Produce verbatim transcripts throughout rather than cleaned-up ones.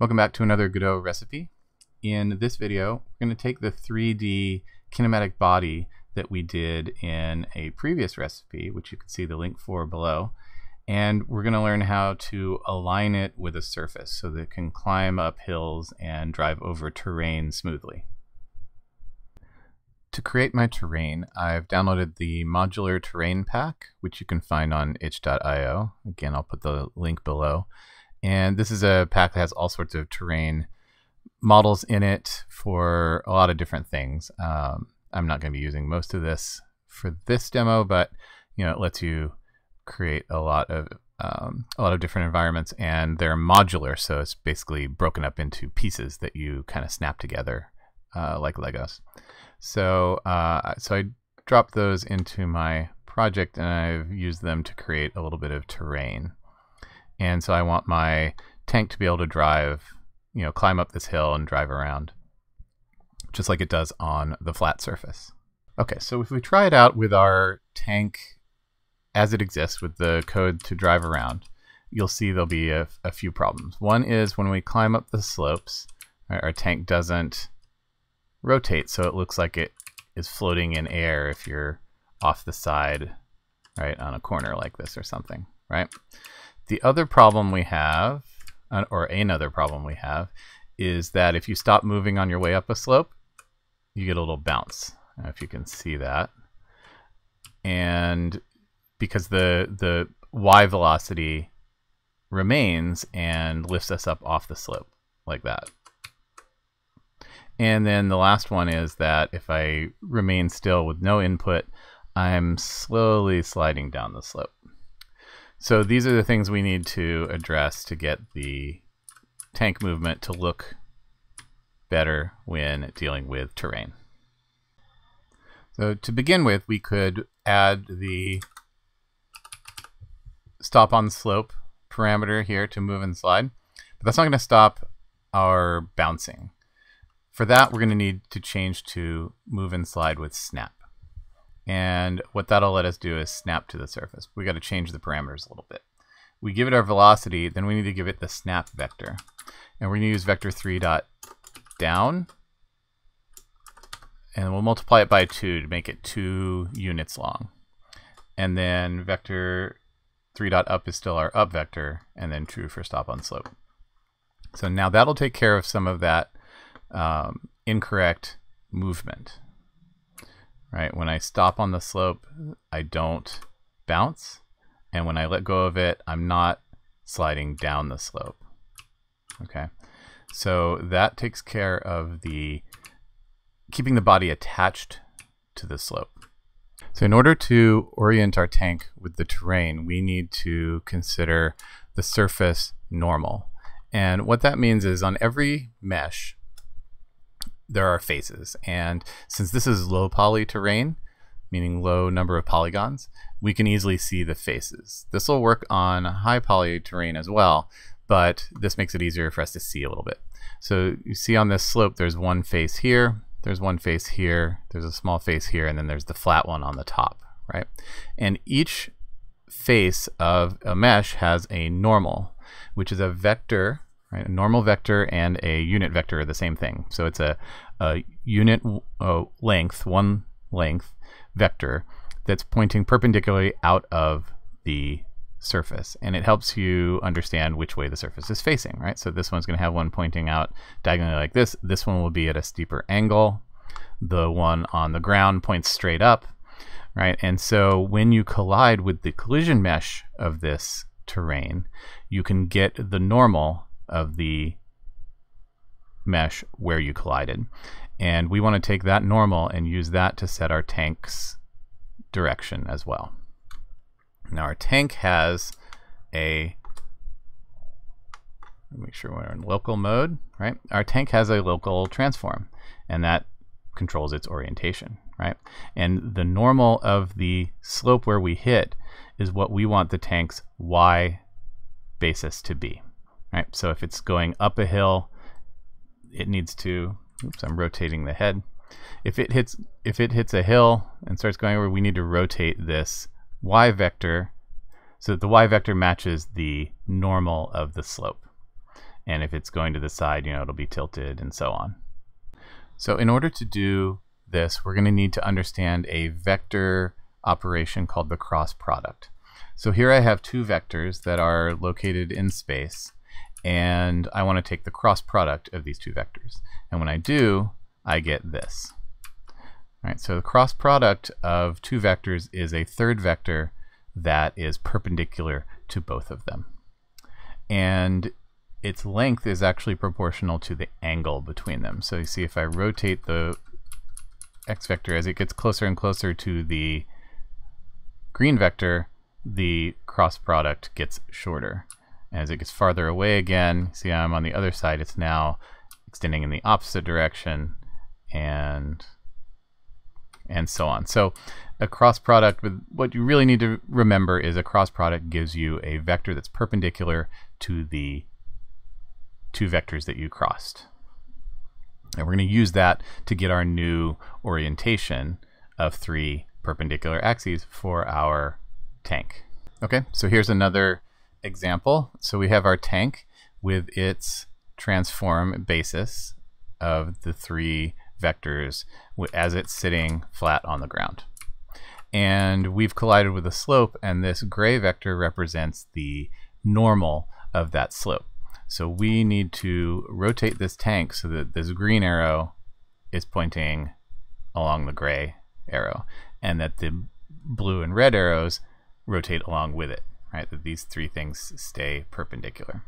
Welcome back to another Godot recipe. In this video, we're going to take the three D kinematic body that we did in a previous recipe, which you can see the link for below, and we're going to learn how to align it with a surface so that it can climb up hills and drive over terrain smoothly. To create my terrain, I've downloaded the Modular Terrain Pack, which you can find on itch dot i o. Again, I'll put the link below. And this is a pack that has all sorts of terrain models in it for a lot of different things. Um, I'm not going to be using most of this for this demo, but you know, it lets you create a lot of um, a lot of different environments, and they're modular, so it's basically broken up into pieces that you kind of snap together uh, like Legos. So, uh, so I dropped those into my project, and I've used them to create a little bit of terrain. And so I want my tank to be able to drive, you know, climb up this hill and drive around, just like it does on the flat surface. Okay, so if we try it out with our tank as it exists with the code to drive around, you'll see there'll be a, a few problems. One is when we climb up the slopes, right, our tank doesn't rotate, so it looks like it is floating in air if you're off the side, right, on a corner like this or something, right? The other problem we have, or another problem we have, is that if you stop moving on your way up a slope, you get a little bounce. I don't know if you can see that. And because the, the Y velocity remains and lifts us up off the slope like that. And then the last one is that if I remain still with no input, I'm slowly sliding down the slope. So these are the things we need to address to get the tank movement to look better when dealing with terrain. So to begin with, we could add the stop on slope parameter here to move and slide, but that's not going to stop our bouncing. For that, we're going to need to change to move and slide with snap. And what that'll let us do is snap to the surface. We got to change the parameters a little bit. We give it our velocity, then we need to give it the snap vector. And we're going to use vector three dot down. And we'll multiply it by two to make it two units long. And then vector three dot up is still our up vector, and then true for stop on slope. So now that'll take care of some of that um, incorrect movement. Right, when I stop on the slope, I don't bounce, and when I let go of it, I'm not sliding down the slope. Okay, so that takes care of the keeping the body attached to the slope. So in order to orient our tank with the terrain, we need to consider the surface normal. And what that means is on every mesh, there are faces, and since this is low poly terrain, meaning low number of polygons, we can easily see the faces. This will work on high poly terrain as well, but this makes it easier for us to see a little bit. So you see on this slope, there's one face here, there's one face here, there's a small face here, and then there's the flat one on the top, right? And each face of a mesh has a normal, which is a vector. Right, a normal vector and a unit vector are the same thing. So it's a, a unit oh, length, one length vector that's pointing perpendicularly out of the surface. And it helps you understand which way the surface is facing, right? So this one's going to have one pointing out diagonally like this. This one will be at a steeper angle. The one on the ground points straight up, right? And so when you collide with the collision mesh of this terrain, you can get the normal of the mesh where you collided. And we want to take that normal and use that to set our tank's direction as well. Now our tank has a, make sure we're in local mode, right? Our tank has a local transform, and that controls its orientation, right? And the normal of the slope where we hit is what we want the tank's Y basis to be. Right, so if it's going up a hill, it needs to, oops, I'm rotating the head. If it hits if it hits a hill and starts going over, we need to rotate this Y vector so that the Y vector matches the normal of the slope. and if it's going to the side, you know, it'll be tilted and so on. So in order to do this, we're going to need to understand a vector operation called the cross product. So here I have two vectors that are located in space, and I want to take the cross product of these two vectors. And when I do, I get this. All right, so the cross product of two vectors is a third vector that is perpendicular to both of them. And its length is actually proportional to the angle between them. So you see, if I rotate the x vector, as it gets closer and closer to the green vector, the cross product gets shorter. As it gets farther away again, see I'm on the other side, it's now extending in the opposite direction, and and so on. So a cross product, with what you really need to remember is a cross product gives you a vector that's perpendicular to the two vectors that you crossed. And we're going to use that to get our new orientation of three perpendicular axes for our tank. Okay, so here's another example. So we have our tank with its transform basis of the three vectors as it's sitting flat on the ground. And we've collided with a slope, and this gray vector represents the normal of that slope. So we need to rotate this tank so that this green arrow is pointing along the gray arrow, and that the blue and red arrows rotate along with it, right? That these three things stay perpendicular.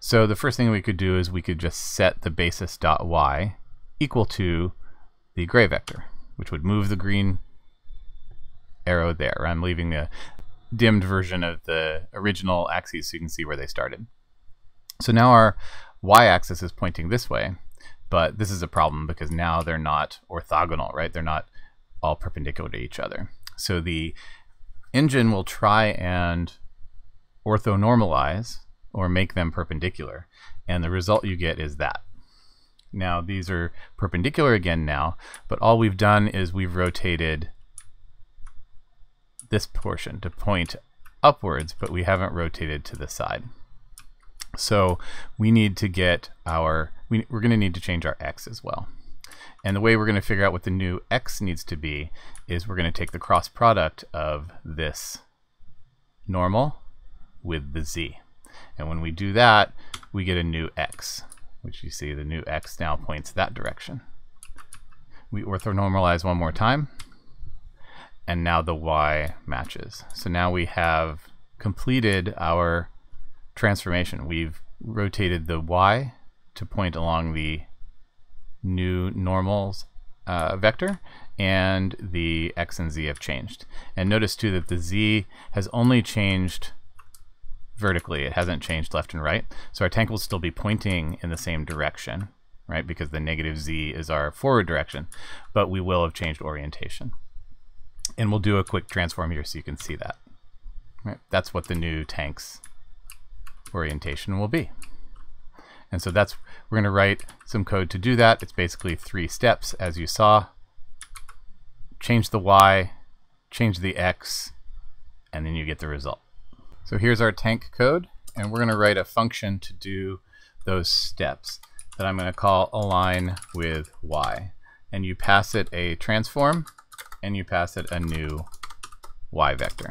So the first thing we could do is we could just set the basis dot y equal to the gray vector, which would move the green arrow there. I'm leaving a dimmed version of the original axes so you can see where they started. So now our y-axis is pointing this way, but this is a problem because now they're not orthogonal, right? They're not all perpendicular to each other. So the engine will try and orthonormalize, or make them perpendicular, and the result you get is that. Now these are perpendicular again now, but all we've done is we've rotated this portion to point upwards, but we haven't rotated to the side. So we need to get our, we, we're going to need to change our x as well. And the way we're going to figure out what the new x needs to be is we're going to take the cross product of this normal with the z. And when we do that, we get a new x, which you see the new x now points that direction. We orthonormalize one more time, and now the y matches. So now we have completed our transformation. We've rotated the y to point along the new normals uh, vector, and the x and z have changed. And notice too that the z has only changed vertically. It hasn't changed left and right. So our tank will still be pointing in the same direction, right? Because the negative z is our forward direction, but we will have changed orientation. And we'll do a quick transform here so you can see that. Right? That's what the new tank's orientation will be. And so that's, we're going to write some code to do that. It's basically three steps, as you saw. Change the y, change the x, and then you get the result. So here's our tank code, and we're going to write a function to do those steps that I'm going to call align with y. And you pass it a transform, and you pass it a new y vector.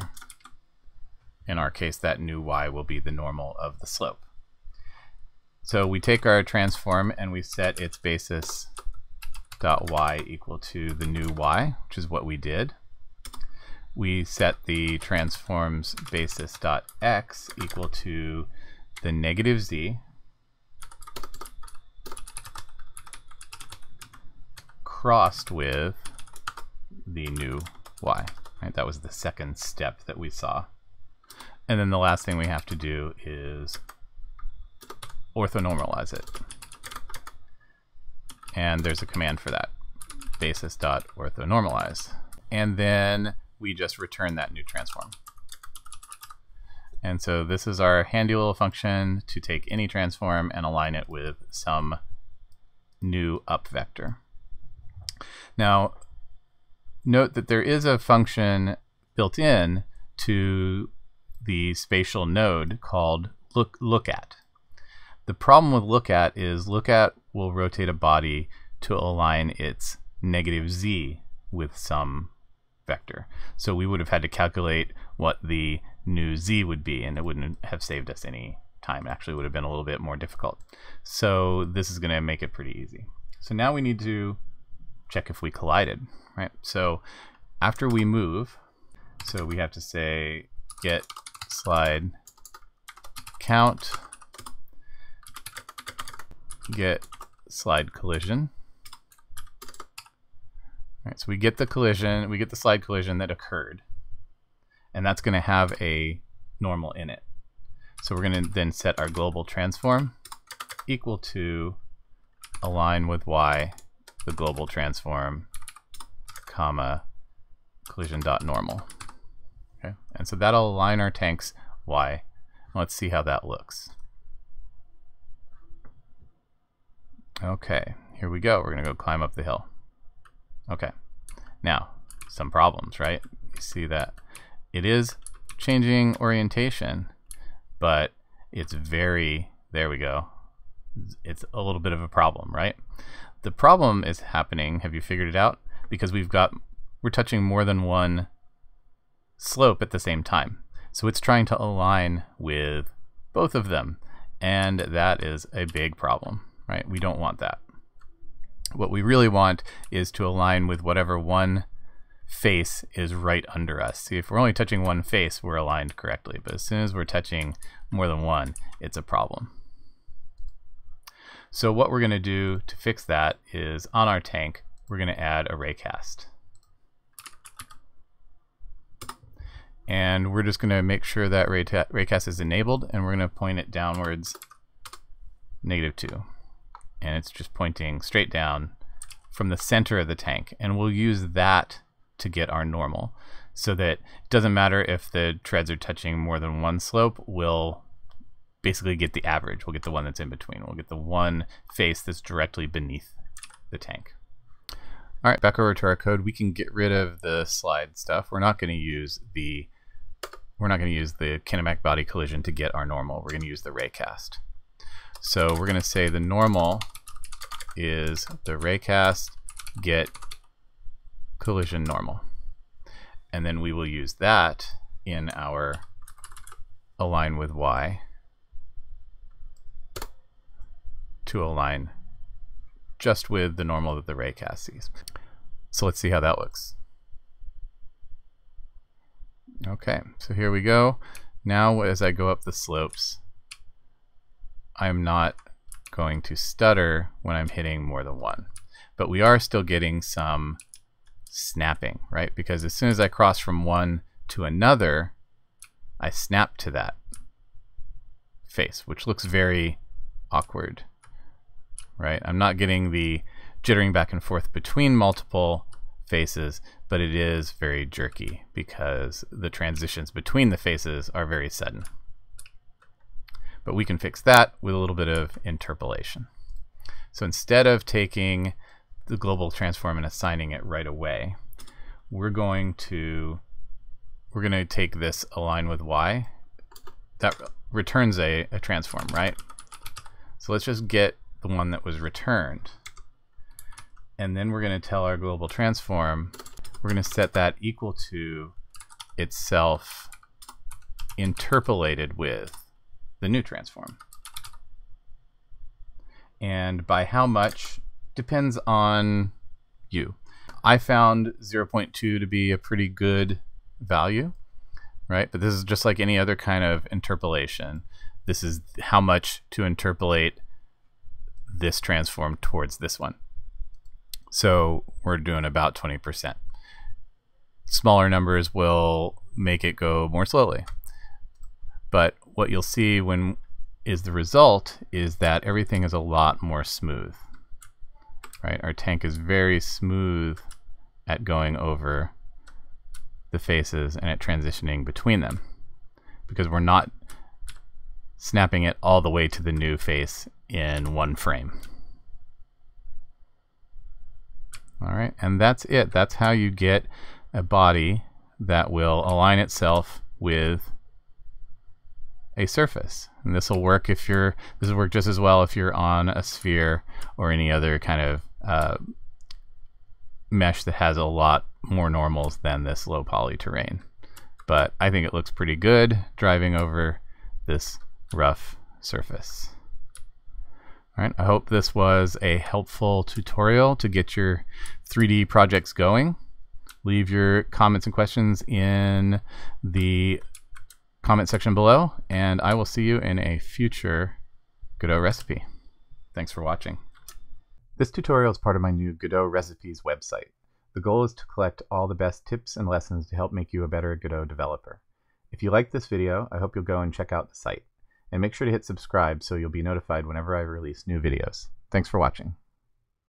In our case, that new y will be the normal of the slope. So we take our transform and we set its basis dot y equal to the new y, which is what we did. We set the transform's basis dot x equal to the negative z. Crossed with the new y. Right, that was the second step that we saw. And then the last thing we have to do is orthonormalize it. And there's a command for that, basis.orthonormalize. And then we just return that new transform. And so this is our handy little function to take any transform and align it with some new up vector. Now, note that there is a function built in to the spatial node called look, look at. The problem with look at is look at will rotate a body to align its negative z with some vector. So we would have had to calculate what the new z would be, and it wouldn't have saved us any time. It actually would have been a little bit more difficult. So this is going to make it pretty easy. So now we need to check if we collided, right? So after we move, so we have to say get slide count, get slide collision. All right, so we get the collision, we get the slide collision that occurred, and that's going to have a normal in it. So we're going to then set our global transform equal to align with y, the global transform, comma, collision.normal. Okay, and so that'll align our tank's y. Let's see how that looks. Okay, here we go. We're going to go climb up the hill. Okay, now some problems, right? You see that it is changing orientation, but it's very, there we go. It's a little bit of a problem, right? The problem is happening, have you figured it out? Because we've got, we're touching more than one slope at the same time. So it's trying to align with both of them. And that is a big problem, right? We don't want that. What we really want is to align with whatever one face is right under us. See, if we're only touching one face, we're aligned correctly. But as soon as we're touching more than one, it's a problem. So what we're going to do to fix that is on our tank, we're going to add a raycast. And we're just going to make sure that raycast is enabled, and we're going to point it downwards negative two. And it's just pointing straight down from the center of the tank. And we'll use that to get our normal, so that it doesn't matter if the treads are touching more than one slope, we'll basically get the average. We'll get the one that's in between. We'll get the one face that's directly beneath the tank. All right, back over to our code. We can get rid of the slide stuff. We're not going to use the we're not going to use the kinematic body collision to get our normal. We're going to use the raycast. So we're going to say the normal is the raycast get collision normal, and then we will use that in our align with y to align just with the normal that the raycast sees. So let's see how that looks. Okay, so here we go. Now as I go up the slopes, I'm not going to stutter when I'm hitting more than one. But we are still getting some snapping, right? Because as soon as I cross from one to another, I snap to that face, which looks very awkward, right? I'm not getting the jittering back and forth between multiple faces, but it is very jerky because the transitions between the faces are very sudden. But we can fix that with a little bit of interpolation. So instead of taking the global transform and assigning it right away, we're going to we're going to take this align with y that returns a, a transform, right? So let's just get the one that was returned, and then we're going to tell our global transform, we're going to set that equal to itself interpolated with the new transform. And by how much depends on you. I found zero point two to be a pretty good value, right? But this is just like any other kind of interpolation. This is how much to interpolate this transform towards this one. So we're doing about twenty percent. Smaller numbers will make it go more slowly. But what you'll see when is the result is that everything is a lot more smooth, right? Our tank is very smooth at going over the faces and at transitioning between them, because we're not snapping it all the way to the new face in one frame. All right, and that's it. That's how you get a body that will align itself with a surface. And this will work if you're, this will work just as well if you're on a sphere or any other kind of uh, mesh that has a lot more normals than this low poly terrain. But I think it looks pretty good driving over this rough surface. All right, I hope this was a helpful tutorial to get your three D projects going. Leave your comments and questions in the comment section below, and I will see you in a future Godot recipe. Thanks for watching. This tutorial is part of my new Godot Recipes website. The goal is to collect all the best tips and lessons to help make you a better Godot developer. If you liked this video, I hope you'll go and check out the site. And make sure to hit subscribe so you'll be notified whenever I release new videos. Thanks for watching.